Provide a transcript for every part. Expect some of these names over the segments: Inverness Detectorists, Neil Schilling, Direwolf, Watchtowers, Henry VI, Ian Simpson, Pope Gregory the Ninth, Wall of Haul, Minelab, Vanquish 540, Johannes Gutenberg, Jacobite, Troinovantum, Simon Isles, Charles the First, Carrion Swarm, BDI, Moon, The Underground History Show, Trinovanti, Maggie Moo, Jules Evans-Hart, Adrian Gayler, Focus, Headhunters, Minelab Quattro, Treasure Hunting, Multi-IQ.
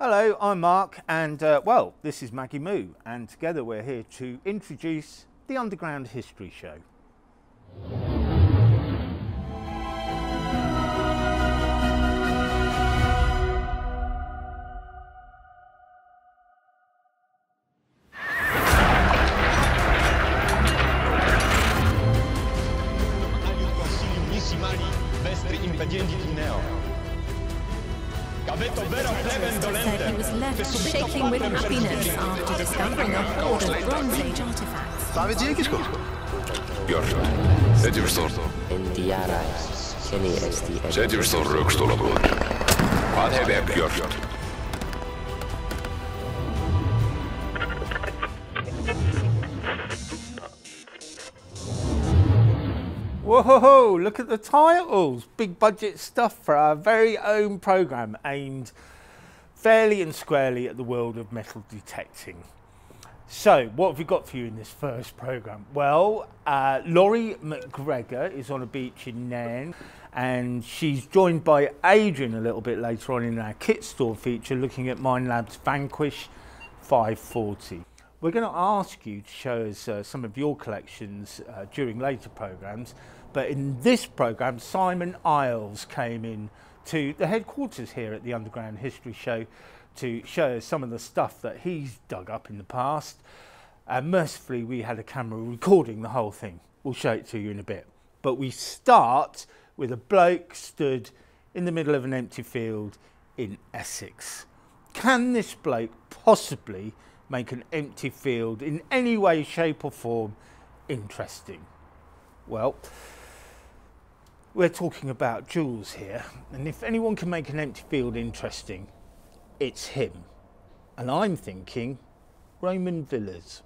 Hello, I'm Mark, and well, this is Maggie Moo, and together we're here to introduce The Underground History Show. He was left shaking with happiness after discovering a hoard of Bronze Age artifacts. Your shot. Set your sword. Set your sword, Rukstolabur. I'll have that. Your shot. Whoa, look at the titles. Big budget stuff for our very own programme aimed fairly and squarely at the world of metal detecting. So, what have we got for you in this first programme? Well, Laurie McGregor is on a beach in Nairn, and she's joined by Adrian a little bit later on in our kit store feature, looking at Minelab's Vanquish 540. We're going to ask you to show us some of your collections during later programmes, but in this programme, Simon Isles came in to the headquarters here at the Underground History Show to show us some of the stuff that he's dug up in the past. And mercifully, we had a camera recording the whole thing. We'll show it to you in a bit. But we start with a bloke stood in the middle of an empty field in Essex. Can this bloke possibly make an empty field in any way, shape or form interesting? Well, we're talking about Jules here, and if anyone can make an empty field interesting, it's him. And I'm thinking Raymond Villers.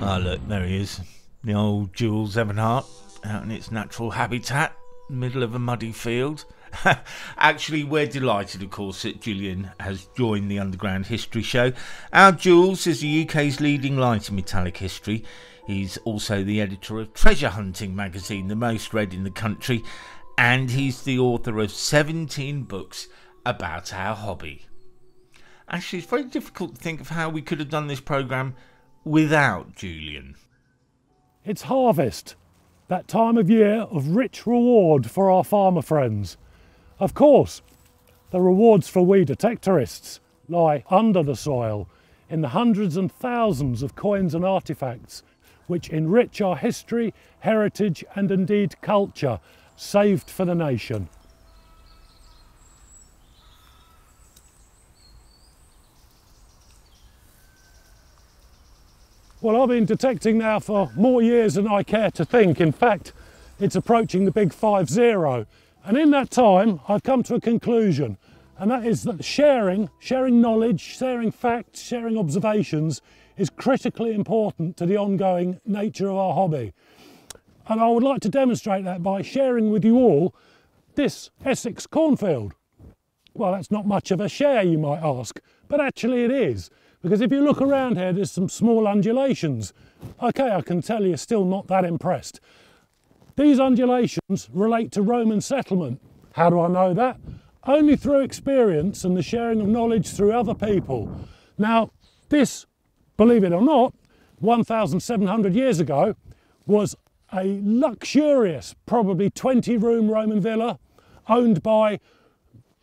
Ah, look, there he is. The old Jules Evans-Hart, out in its natural habitat, middle of a muddy field. Actually, we're delighted, of course, that Julian has joined the Underground History Show. Our Jules is the UK's leading light in metallic history. He's also the editor of Treasure Hunting magazine, the most read in the country, and he's the author of 17 books about our hobby. Actually, it's very difficult to think of how we could have done this programme without Julian. It's harvest, that time of year of rich reward for our farmer friends. Of course, the rewards for we detectorists lie under the soil in the hundreds and thousands of coins and artefacts which enrich our history, heritage and indeed culture, saved for the nation. Well, I've been detecting now for more years than I care to think. In fact, it's approaching the big 50, and in that time I've come to a conclusion, and that is that sharing knowledge, sharing facts, sharing observations is critically important to the ongoing nature of our hobby. And I would like to demonstrate that by sharing with you all this Essex cornfield. Well, that's not much of a share, you might ask, but actually it is, because if you look around here, there's some small undulations. Okay, I can tell you're still not that impressed. These undulations relate to Roman settlement. How do I know that? Only through experience and the sharing of knowledge through other people. Now, this, believe it or not, 1,700 years ago was a luxurious, probably 20-room Roman villa owned by,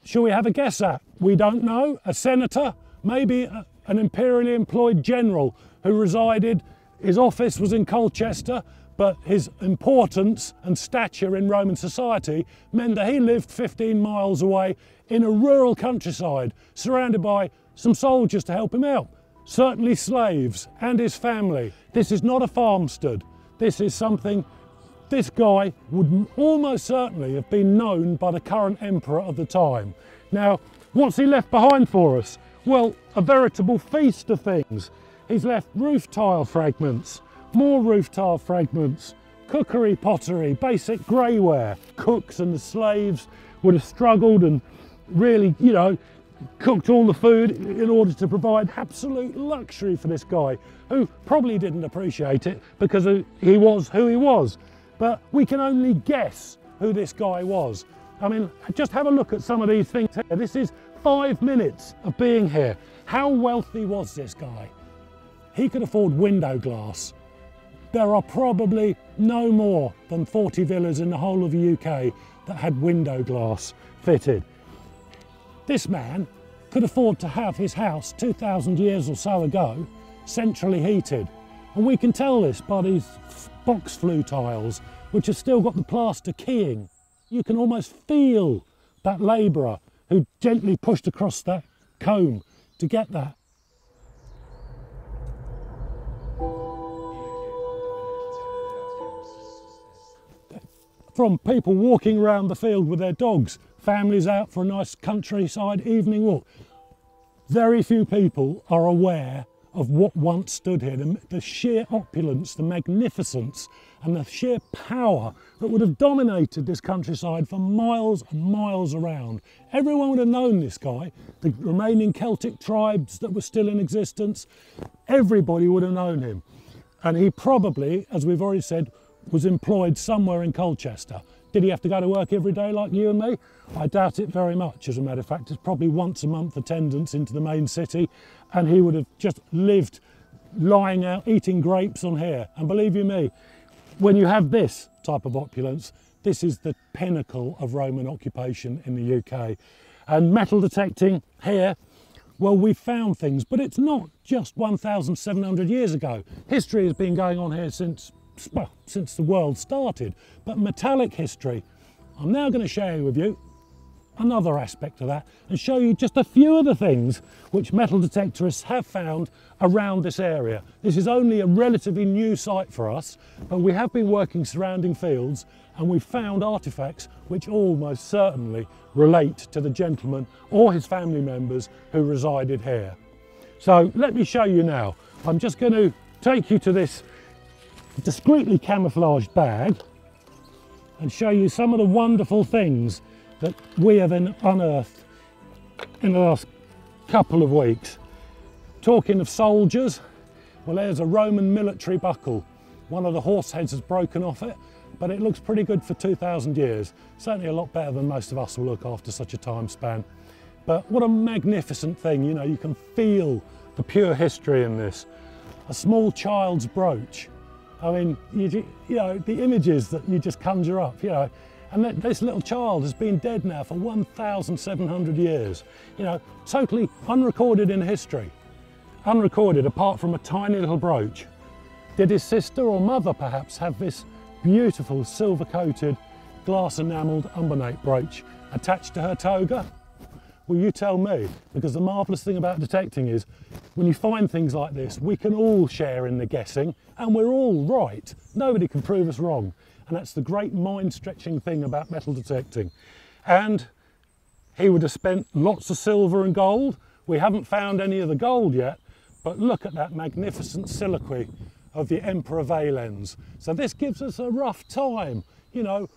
shall we have a guess at? We don't know, a senator, maybe an imperially employed general who resided, his office was in Colchester, but his importance and stature in Roman society meant that he lived 15 miles away in a rural countryside, surrounded by some soldiers to help him out. Certainly slaves and his family. This is not a farmstead. This is something this guy would almost certainly have been known by the current emperor of the time. Now, what's he left behind for us? Well, a veritable feast of things. He's left roof tile fragments, more roof tile fragments, cookery pottery, basic greyware. Cooks and the slaves would have struggled and really, you know, cooked all the food in order to provide absolute luxury for this guy, who probably didn't appreciate it because he was who he was. But we can only guess who this guy was. I mean, just have a look at some of these things here. This is 5 minutes of being here. How wealthy was this guy? He could afford window glass. There are probably no more than 40 villas in the whole of the UK that had window glass fitted. This man could afford to have his house 2,000 years or so ago centrally heated. And we can tell this by these box flue tiles, which have still got the plaster keying. You can almost feel that labourer who gently pushed across that comb to get that. From people walking around the field with their dogs, families out for a nice countryside evening walk. Very few people are aware of what once stood here, the sheer opulence, the magnificence, and the sheer power that would have dominated this countryside for miles and miles around. Everyone would have known this guy, the remaining Celtic tribes that were still in existence, everybody would have known him. And he probably, as we've already said, was employed somewhere in Colchester. Did he have to go to work every day like you and me? I doubt it very much, as a matter of fact. It's probably once a month attendance into the main city, and he would have just lived lying out, eating grapes on here. And believe you me, when you have this type of opulence, this is the pinnacle of Roman occupation in the UK. And metal detecting here, well, we found things, but it's not just 1,700 years ago. History has been going on here since the world started, but metallic history. I'm now going to share with you another aspect of that and show you just a few of the things which metal detectorists have found around this area. This is only a relatively new site for us, but we have been working surrounding fields and we've found artefacts which almost certainly relate to the gentleman or his family members who resided here. So let me show you now. I'm just going to take you to this discreetly camouflaged bag and show you some of the wonderful things that we have unearthed in the last couple of weeks. Talking of soldiers, well, there's a Roman military buckle. One of the horse heads has broken off it, but it looks pretty good for 2,000 years. Certainly a lot better than most of us will look after such a time span. But what a magnificent thing, you know, you can feel the pure history in this. A small child's brooch. I mean, you know, the images that you just conjure up, you know, and this little child has been dead now for 1,700 years. You know, totally unrecorded in history. Unrecorded apart from a tiny little brooch. Did his sister or mother perhaps have this beautiful silver-coated, glass-enamelled umbonate brooch attached to her toga? Well, you tell me, because the marvellous thing about detecting is when you find things like this, we can all share in the guessing and we're all right. Nobody can prove us wrong. And that's the great mind-stretching thing about metal detecting. And he would have spent lots of silver and gold. We haven't found any of the gold yet, but look at that magnificent soliloquy of the Emperor Valens. So this gives us a rough time, you know,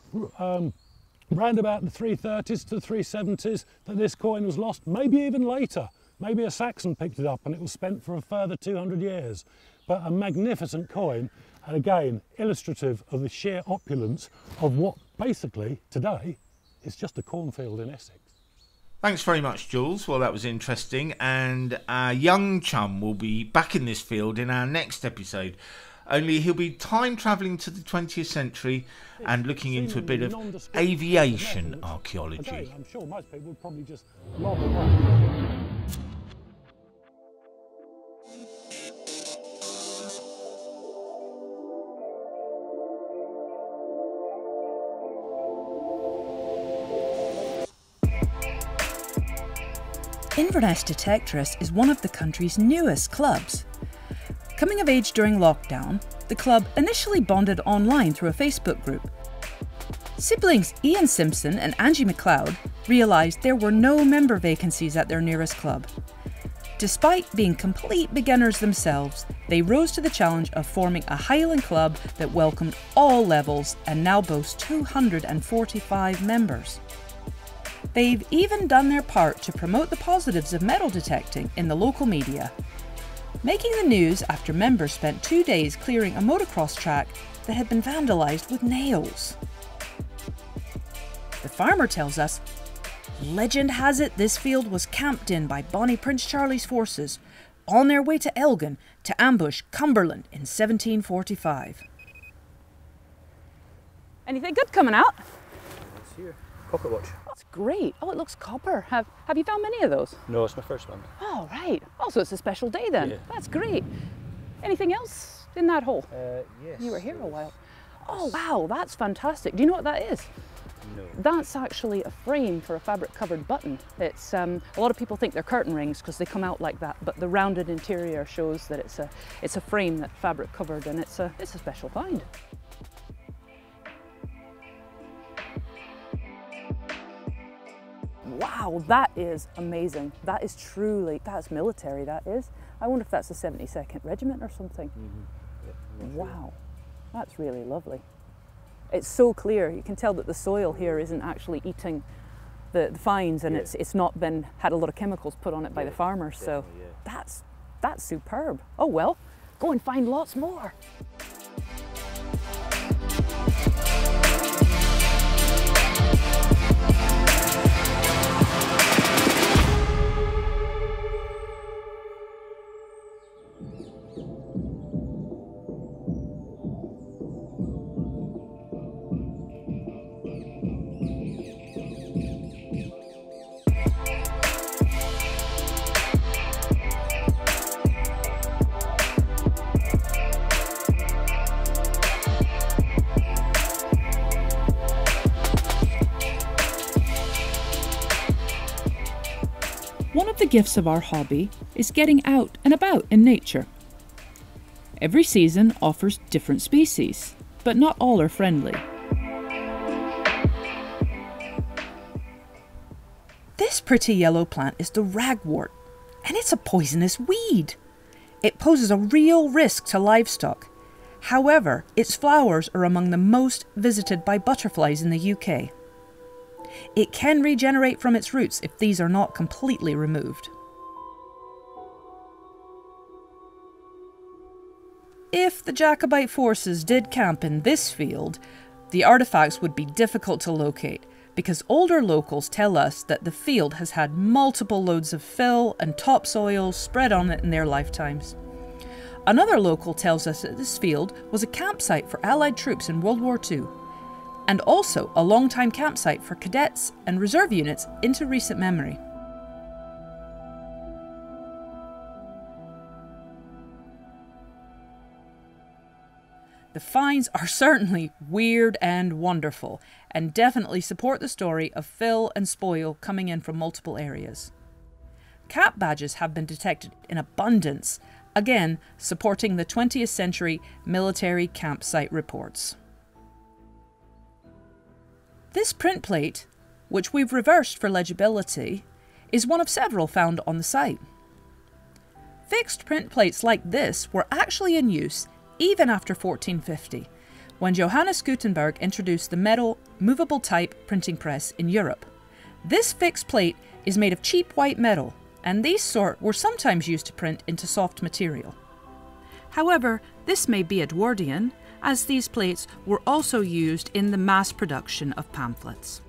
round about the 330s to the 370s that this coin was lost, maybe even later. Maybe a Saxon picked it up and it was spent for a further 200 years. But a magnificent coin, and again, illustrative of the sheer opulence of what basically today is just a cornfield in Essex. Thanks very much, Jules. Well, that was interesting. And our young chum will be back in this field in our next episode. Only he'll be time travelling to the 20th century and looking into a bit of aviation archaeology. I'm sure most people would probably just laugh away. Inverness Detectorists is one of the country's newest clubs. Coming of age during lockdown, the club initially bonded online through a Facebook group. Siblings Ian Simpson and Angie McLeod realised there were no member vacancies at their nearest club. Despite being complete beginners themselves, they rose to the challenge of forming a Highland club that welcomed all levels and now boasts 245 members. They've even done their part to promote the positives of metal detecting in the local media. Making the news after members spent 2 days clearing a motocross track that had been vandalised with nails. The farmer tells us, "Legend has it this field was camped in by Bonnie Prince Charlie's forces on their way to Elgin to ambush Cumberland in 1745. Anything good coming out? It's here. Copper watch. Oh, that's great. Oh, it looks copper. Have you found many of those? No, it's my first one. Oh, right. Oh, so it's a special day then. Yeah. That's great. Anything else in that hole? Yes. You were here a while. Oh, wow, that's fantastic. Do you know what that is? No. That's actually a frame for a fabric-covered button. It's a lot of people think they're curtain rings because they come out like that, but the rounded interior shows that it's a frame that fabric-covered, and it's a special find. Wow, that is amazing. That is truly, that's military, that is. I wonder if that's the 72nd Regiment or something. Mm-hmm. Yep. Wow, that's really lovely. It's so clear, you can tell that the soil here isn't actually eating the fines, and yeah, it's not been, had a lot of chemicals put on it by the farmers, so yeah, that's superb. Oh well, go and find lots more. The gifts of our hobby is getting out and about in nature. Every season offers different species, but not all are friendly. This pretty yellow plant is the ragwort, and it's a poisonous weed. It poses a real risk to livestock. However, its flowers are among the most visited by butterflies in the UK. It can regenerate from its roots if these are not completely removed. If the Jacobite forces did camp in this field, the artifacts would be difficult to locate, because older locals tell us that the field has had multiple loads of fill and topsoil spread on it in their lifetimes. Another local tells us that this field was a campsite for Allied troops in World War II, and also a long-time campsite for cadets and reserve units into recent memory. The finds are certainly weird and wonderful, and definitely support the story of fill and spoil coming in from multiple areas. Cat badges have been detected in abundance, again supporting the 20th century military campsite reports. This print plate, which we've reversed for legibility, is one of several found on the site. Fixed print plates like this were actually in use even after 1450, when Johannes Gutenberg introduced the metal movable type printing press in Europe. This fixed plate is made of cheap white metal, and these sort were sometimes used to print into soft material. However, this may be Edwardian, as these plates were also used in the mass production of pamphlets.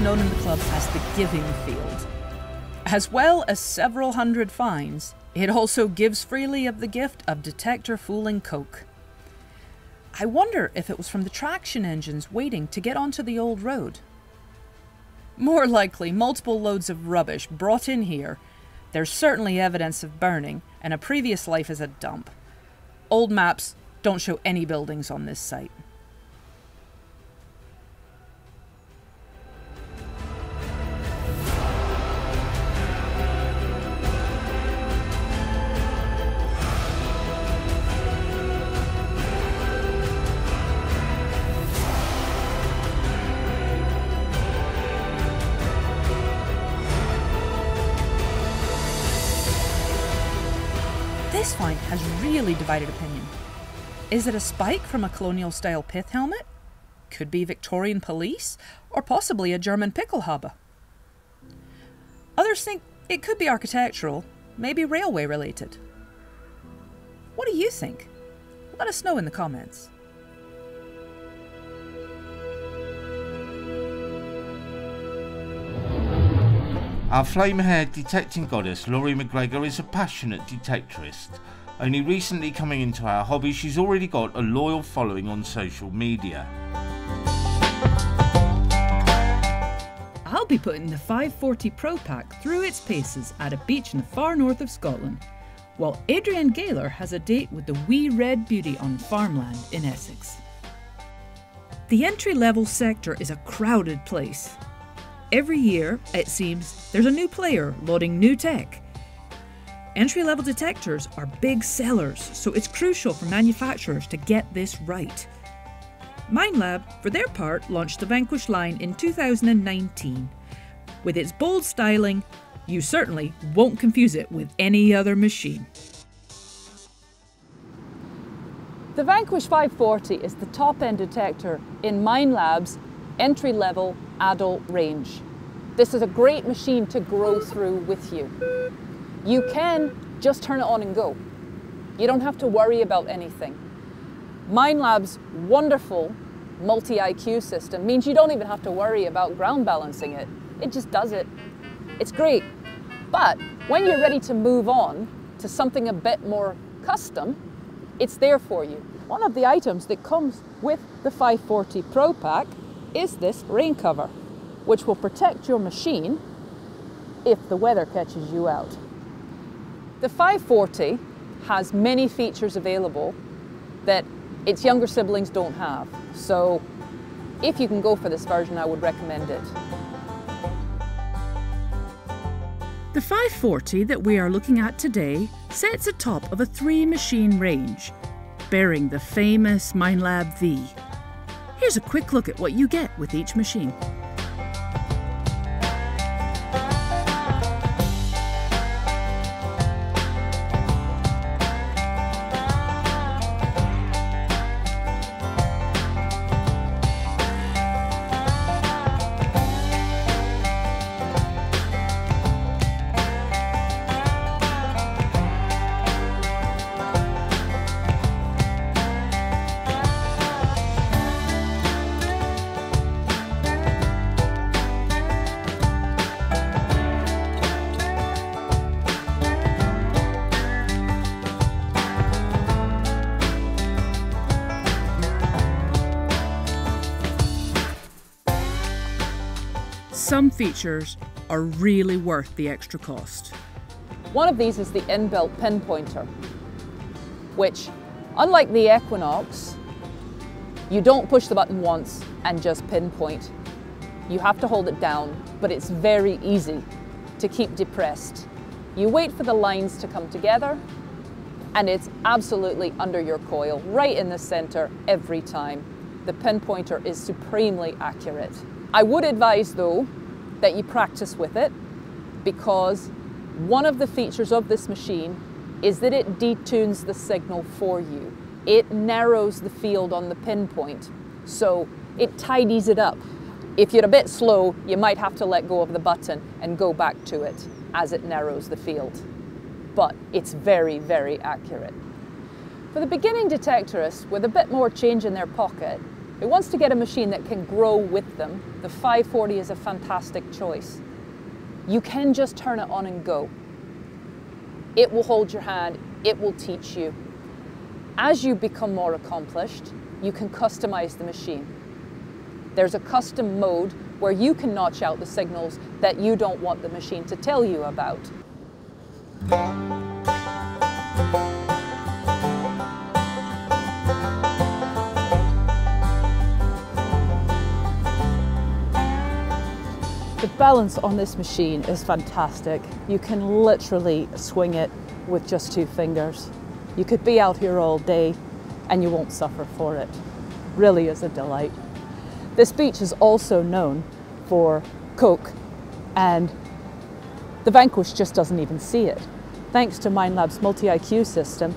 Known in the club as the Giving Field. As well as several hundred finds, it also gives freely of the gift of detector fooling coke. I wonder if it was from the traction engines waiting to get onto the old road. More likely, multiple loads of rubbish brought in here There's certainly evidence of burning, and a previous life is a dump. Old maps don't show any buildings on this site. This find has really divided opinion. Is it a spike from a colonial-style pith helmet? Could be Victorian police, or possibly a German pickle hub. Others think it could be architectural, maybe railway-related. What do you think? Let us know in the comments. Our flame-haired detecting goddess, Laurie McGregor, is a passionate detectorist. Only recently coming into our hobby, she's already got a loyal following on social media. I'll be putting the 540 Pro Pack through its paces at a beach in the far north of Scotland, while Adrian Gayler has a date with the wee red beauty on farmland in Essex. The entry-level sector is a crowded place. Every year, it seems, there's a new player launching new tech. Entry-level detectors are big sellers, so it's crucial for manufacturers to get this right. Minelab, for their part, launched the Vanquish line in 2019. With its bold styling, you certainly won't confuse it with any other machine. The Vanquish 540 is the top-end detector in Minelab's entry-level adult range. This is a great machine to grow through with you. You can just turn it on and go. You don't have to worry about anything. Minelab's wonderful multi-IQ system means you don't even have to worry about ground balancing it. It just does it. It's great. But when you're ready to move on to something a bit more custom, it's there for you. One of the items that comes with the 540 Pro Pack is this rain cover, which will protect your machine if the weather catches you out. The 540 has many features available that its younger siblings don't have. So if you can go for this version, I would recommend it. The 540 that we are looking at today sits atop of a 3-machine range, bearing the famous Minelab V. Here's a quick look at what you get with each machine. Some features are really worth the extra cost. One of these is the inbuilt pinpointer, which, unlike the Equinox, you don't push the button once and just pinpoint. You have to hold it down, but it's very easy to keep depressed. You wait for the lines to come together, and it's absolutely under your coil, right in the center every time. The pinpointer is supremely accurate. I would advise, though, that you practice with it, because one of the features of this machine is that it detunes the signal for you. It narrows the field on the pinpoint, so it tidies it up. If you're a bit slow, you might have to let go of the button and go back to it as it narrows the field. But it's very, very accurate. For the beginning detectorist with a bit more change in their pocket, who wants to get a machine that can grow with them, the 540 is a fantastic choice. You can just turn it on and go. It will hold your hand, it will teach you. As you become more accomplished, you can customize the machine. There's a custom mode where you can notch out the signals that you don't want the machine to tell you about. The balance on this machine is fantastic. You can literally swing it with just two fingers. You could be out here all day and you won't suffer for it. Really is a delight. This beach is also known for coke, and the Vanquish just doesn't even see it. Thanks to Minelab's Multi-IQ system,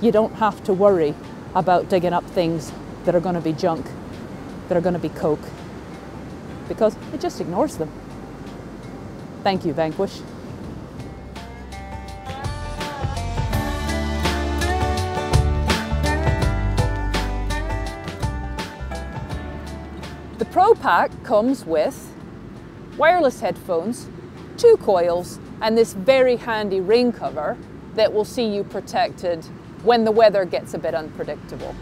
you don't have to worry about digging up things that are going to be junk, that are going to be coke, because it just ignores them. Thank you, Vanquish. The Pro Pack comes with wireless headphones, 2 coils, and this very handy rain cover that will see you protected when the weather gets a bit unpredictable.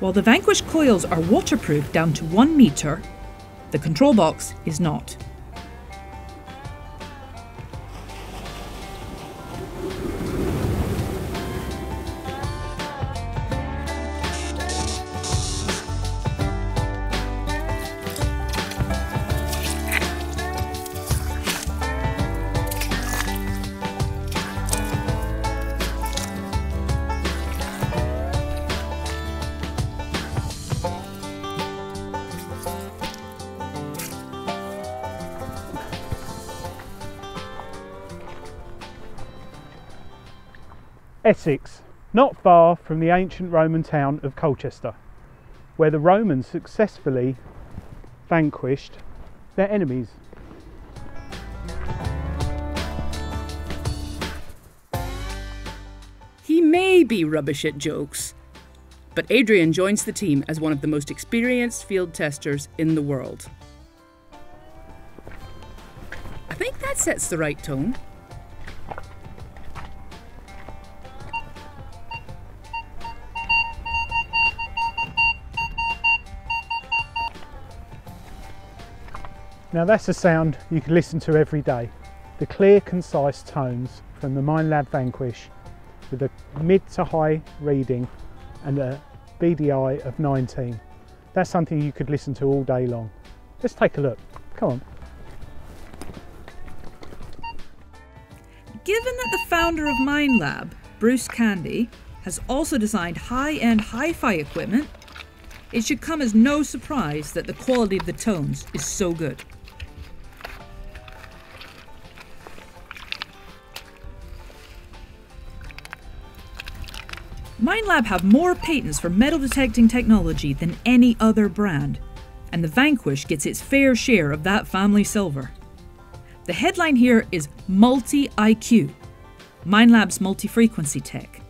While the Vanquish coils are waterproof down to 1 metre, the control box is not. Essex, not far from the ancient Roman town of Colchester, where the Romans successfully vanquished their enemies. He may be rubbish at jokes, but Adrian joins the team as one of the most experienced field testers in the world. I think that sets the right tone. Now that's a sound you can listen to every day. The clear, concise tones from the Minelab Vanquish with a mid to high reading and a BDI of 19. That's something you could listen to all day long. Let's take a look. Come on. Given that the founder of Minelab, Bruce Candy, has also designed high-end hi-fi equipment, it should come as no surprise that the quality of the tones is so good. Minelab have more patents for metal detecting technology than any other brand, and the Vanquish gets its fair share of that family silver. The headline here is Multi-IQ, Minelab's multi-frequency tech.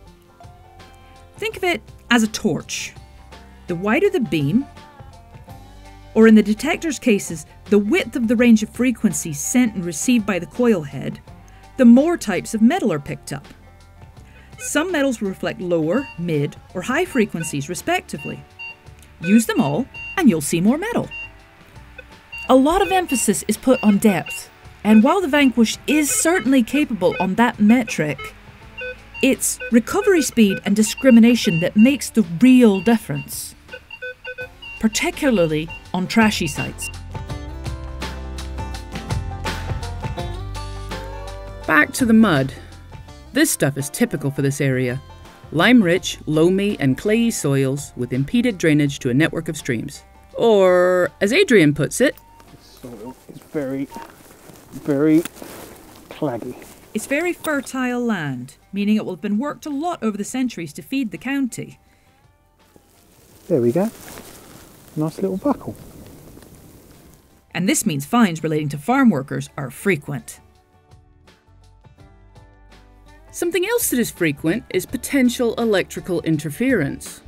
Think of it as a torch. The wider the beam, or in the detector's cases, the width of the range of frequencies sent and received by the coil head, the more types of metal are picked up. Some metals will reflect lower, mid, or high frequencies respectively. Use them all and you'll see more metal. A lot of emphasis is put on depth, and while the Vanquish is certainly capable on that metric, it's recovery speed and discrimination that makes the real difference, particularly on trashy sites. Back to the mud. This stuff is typical for this area. Lime-rich, loamy and clayey soils with impeded drainage to a network of streams. Or, as Adrian puts it, the soil is very, very claggy. It's very fertile land, meaning it will have been worked a lot over the centuries to feed the county. There we go. Nice little buckle. And this means fines relating to farm workers are frequent. Something else that is frequent is potential electrical interference.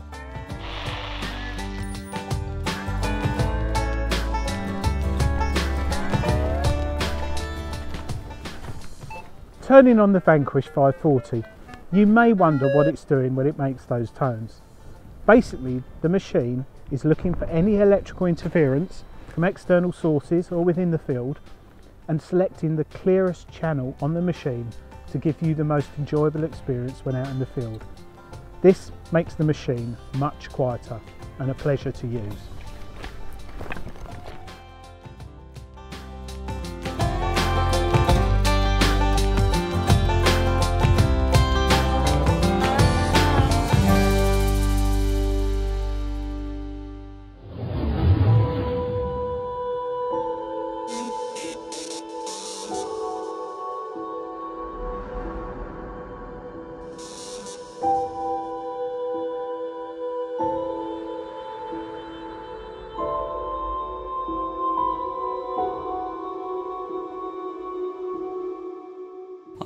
Turning on the Vanquish 540, you may wonder what it's doing when it makes those tones. Basically, the machine is looking for any electrical interference from external sources or within the field, and selecting the clearest channel on the machine to give you the most enjoyable experience when out in the field. This makes the machine much quieter and a pleasure to use.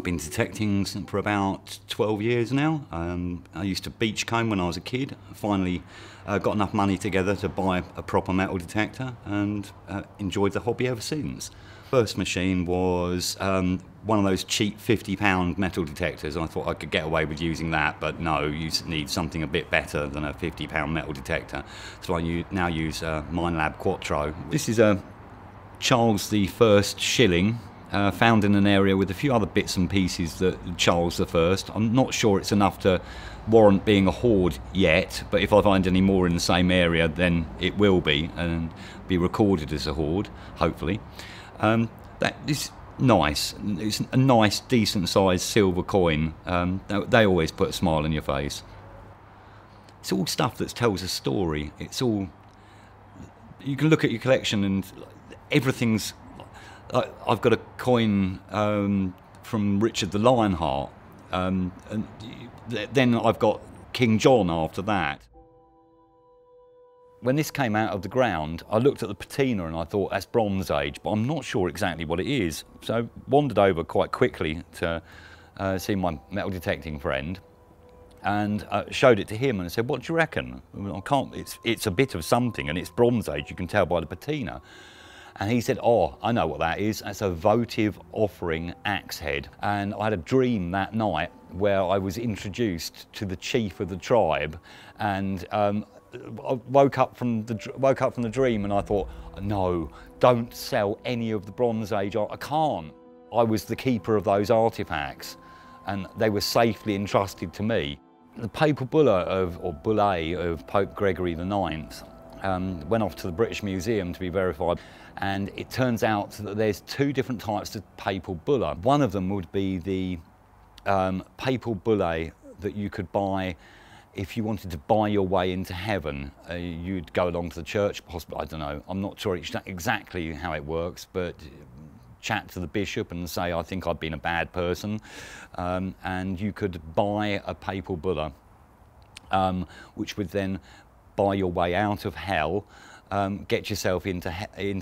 Been detecting for about 12 years now. I used to beachcomb when I was a kid. I finally got enough money together to buy a proper metal detector and enjoyed the hobby ever since. First machine was one of those cheap £50 metal detectors. I thought I could get away with using that, but no, you need something a bit better than a £50 metal detector. So I now use Minelab Quattro. This is a Charles the First shilling. Found in an area with a few other bits and pieces that Charles the First. I'm not sure it's enough to warrant being a hoard yet, but if I find any more in the same area, then it will be and be recorded as a hoard, hopefully. That is nice. It's a nice, decent-sized silver coin. They always put a smile on your face. It's all stuff that tells a story. It's all... You can look at your collection and everything's... I've got a coin from Richard the Lionheart, and then I've got King John after that. When this came out of the ground, I looked at the patina and I thought, that's Bronze Age, but I'm not sure exactly what it is. So I wandered over quite quickly to see my metal detecting friend and showed it to him and I said, what do you reckon? I can't, it's a bit of something and it's Bronze Age, you can tell by the patina. And he said, oh, I know what that is. That's a votive offering axe head. And I had a dream that night where I was introduced to the chief of the tribe. And I woke up from the dream and I thought, no, don't sell any of the Bronze Age. I can't. I was the keeper of those artifacts and they were safely entrusted to me. The papal bulla of Pope Gregory the Ninth went off to the British Museum to be verified. And it turns out that there's two different types of papal bulla. One of them would be the papal bulla that you could buy if you wanted to buy your way into heaven. You'd go along to the church, possibly, I don't know, I'm not sure exactly how it works, but chat to the bishop and say, I think I've been a bad person. And you could buy a papal bulla, which would then buy your way out of hell. Get yourself into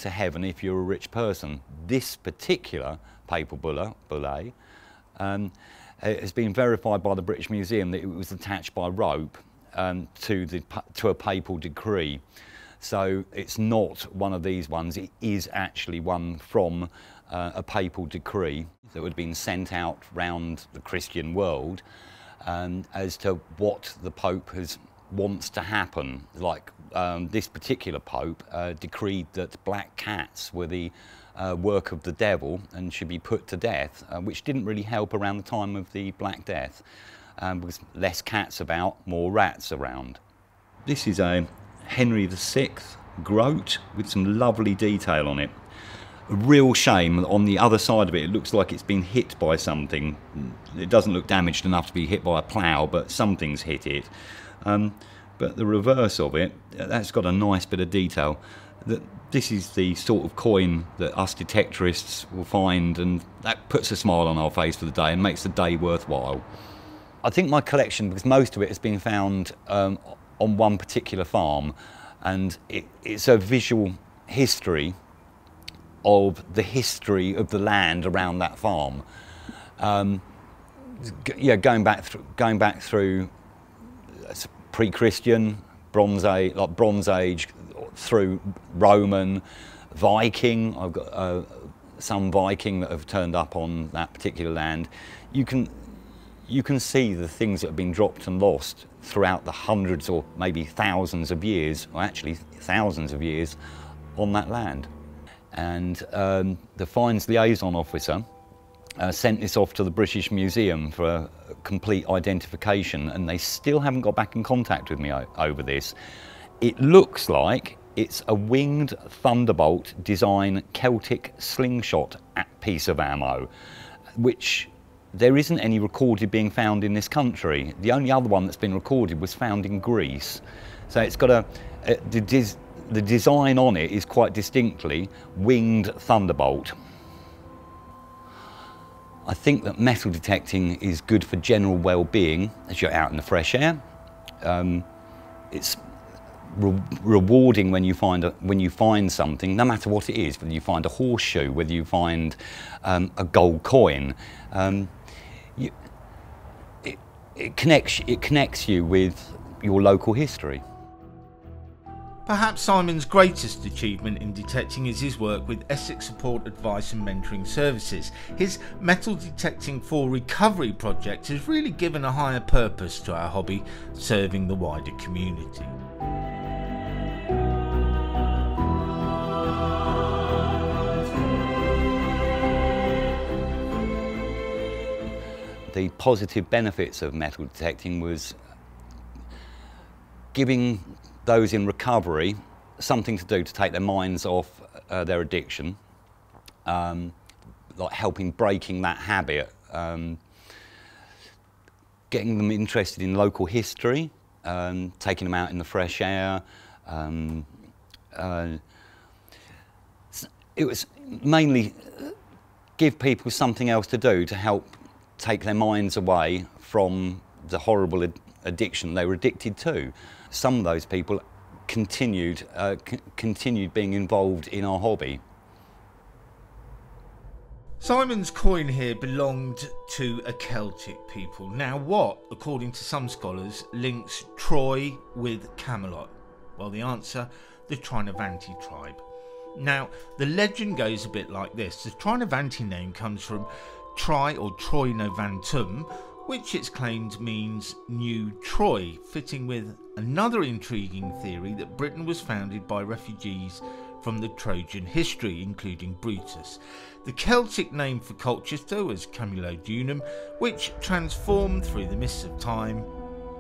heaven if you're a rich person. This particular papal bulla has been verified by the British Museum that it was attached by rope to a papal decree. So it's not one of these ones, it is actually one from a papal decree that would have been sent out round the Christian world as to what the Pope wants to happen. Like this particular Pope decreed that black cats were the work of the devil and should be put to death, which didn't really help around the time of the Black Death, because less cats about, more rats around. This is a Henry VI groat with some lovely detail on it. A real shame on the other side of it, it looks like it's been hit by something. It doesn't look damaged enough to be hit by a plough, but something's hit it. But the reverse of it, that's got a nice bit of detail. This is the sort of coin that us detectorists will find, and that puts a smile on our face for the day and makes the day worthwhile. I think my collection, because most of it has been found on one particular farm, and it's a visual history of the history of the land around that farm. Yeah, going back through pre-Christian, Bronze Age, through Roman, Viking. I've got some Viking that have turned up on that particular land, you can see the things that have been dropped and lost throughout the hundreds or maybe thousands of years, or actually thousands of years, on that land. And the Finds Liaison Officer sent this off to the British Museum for a complete identification, and they still haven't got back in contact with me over this. It looks like it's a winged thunderbolt design Celtic slingshot piece of ammo, which there isn't any recorded being found in this country. The only other one that's been recorded was found in Greece. So it's got the design on it is quite distinctly winged thunderbolt. I think that metal detecting is good for general well-being as you're out in the fresh air. It's rewarding when you find something, no matter what it is, whether you find a horseshoe, whether you find a gold coin. It connects you with your local history. Perhaps Simon's greatest achievement in detecting is his work with Essex Support, Advice and Mentoring Services. His Metal Detecting for Recovery project has really given a higher purpose to our hobby, serving the wider community. The positive benefits of metal detecting was giving those in recovery something to do to take their minds off their addiction, like helping breaking that habit, getting them interested in local history, taking them out in the fresh air. It was mainly give people something else to do to help take their minds away from the horrible addiction they were addicted to. Some of those people continued being involved in our hobby. Simon's coin here belonged to a Celtic people. Now what, according to some scholars, links Troy with Camelot? Well, the answer, the Trinovanti tribe. Now, the legend goes a bit like this. The Trinovanti name comes from Tri or Troinovantum, which it's claimed means New Troy, fitting with another intriguing theory that Britain was founded by refugees from the Trojan history, including Brutus. The Celtic name for Colchester was Camulodunum, which transformed through the mists of time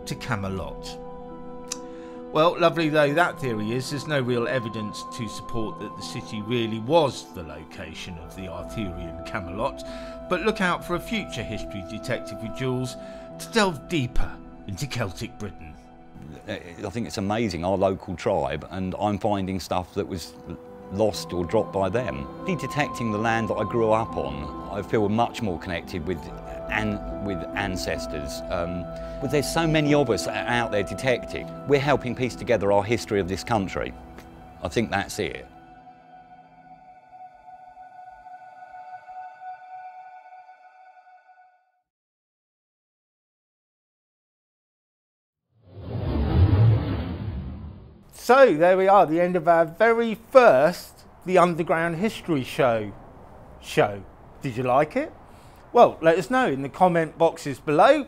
to Camelot. Well, lovely though that theory is, there's no real evidence to support that the city really was the location of the Arthurian Camelot, but look out for a future History Detective with Jules to delve deeper into Celtic Britain. I think it's amazing, our local tribe, and I'm finding stuff that was lost or dropped by them. Detecting the land that I grew up on, I feel much more connected with ancestors. But there's so many of us out there detecting. We're helping piece together our history of this country. I think that's it. So there we are, the end of our very first The Underground History Show. Did you like it? Well, let us know in the comment boxes below,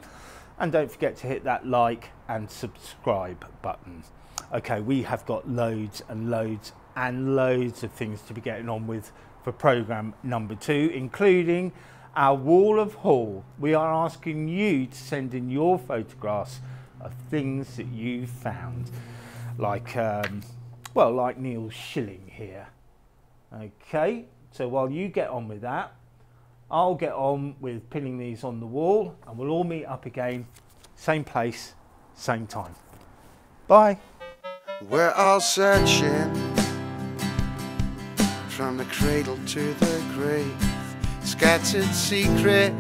and don't forget to hit that like and subscribe button. Okay, we have got loads and loads and loads of things to be getting on with for programme number 2, including our Wall of Haul. We are asking you to send in your photographs of things that you found, like, well, like Neil Schilling here. Okay, so while you get on with that, I'll get on with pinning these on the wall, and we'll all meet up again, same place, same time. Bye. We're all searching from the cradle to the grave, scattered secrets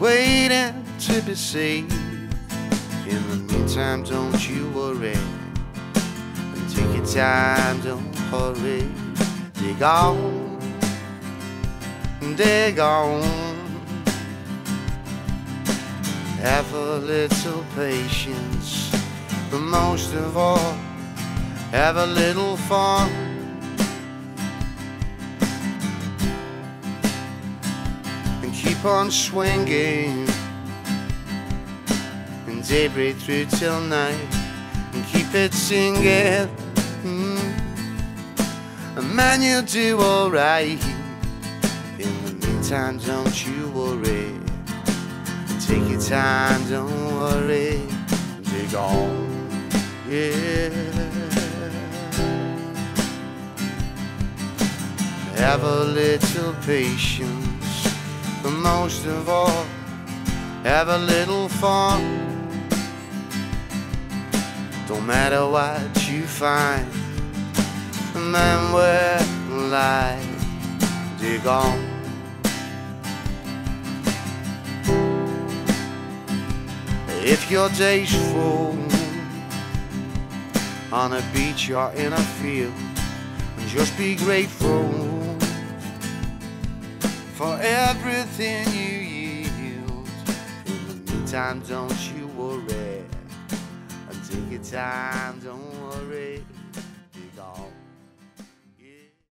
waiting to be saved. In the meantime, don't you worry, and take your time, don't hurry. Dig on, dig on, have a little patience, but most of all, have a little fun. keep on swinging, and daybreak through till night, and keep it singing. And man, you'll do alright. In the meantime, don't you worry. Take your time, don't worry. Dig on, yeah. Have a little patience, but most of all, have a little fun. Don't matter what you find, and then we're alive. Dig on. If your day's full, on a beach or in a field, and just be grateful for everything you yield. In the meantime, don't you worry. Take your time, don't worry.